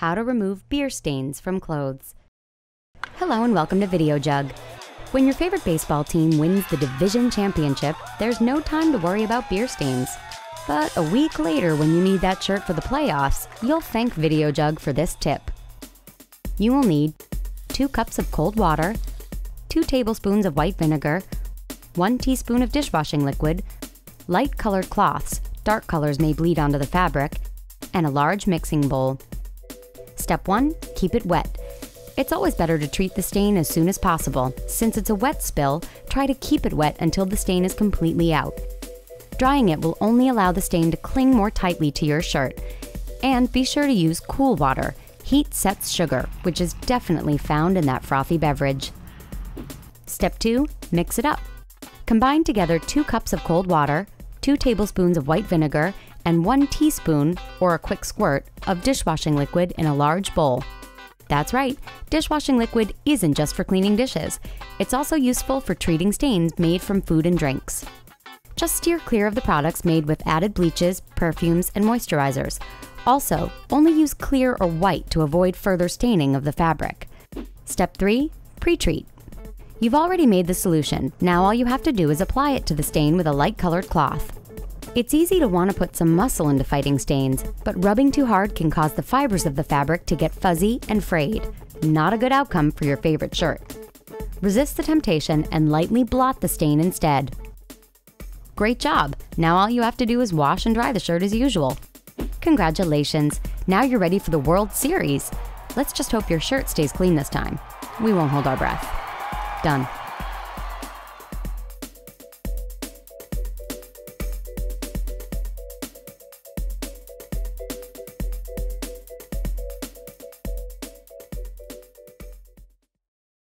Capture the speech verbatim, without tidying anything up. How to remove beer stains from clothes. Hello and welcome to VideoJug. When your favorite baseball team wins the division championship, there's no time to worry about beer stains. But a week later, when you need that shirt for the playoffs, you'll thank VideoJug for this tip. You will need two cups of cold water, two tablespoons of white vinegar, one teaspoon of dishwashing liquid, light colored cloths, dark colors may bleed onto the fabric, and a large mixing bowl. Step one, keep it wet. It's always better to treat the stain as soon as possible. Since it's a wet spill, try to keep it wet until the stain is completely out. Drying it will only allow the stain to cling more tightly to your shirt. And be sure to use cool water. Heat sets sugar, which is definitely found in that frothy beverage. Step two, mix it up. Combine together two cups of cold water, two tablespoons of white vinegar, and one teaspoon, or a quick squirt, of dishwashing liquid in a large bowl. That's right, dishwashing liquid isn't just for cleaning dishes. It's also useful for treating stains made from food and drinks. Just steer clear of the products made with added bleaches, perfumes, and moisturizers. Also, only use clear or white to avoid further staining of the fabric. Step three, pre-treat. You've already made the solution. Now all you have to do is apply it to the stain with a light colored cloth. It's easy to want to put some muscle into fighting stains, but rubbing too hard can cause the fibers of the fabric to get fuzzy and frayed. Not a good outcome for your favorite shirt. Resist the temptation and lightly blot the stain instead. Great job! Now all you have to do is wash and dry the shirt as usual. Congratulations! Now you're ready for the World Series. Let's just hope your shirt stays clean this time. We won't hold our breath. Done.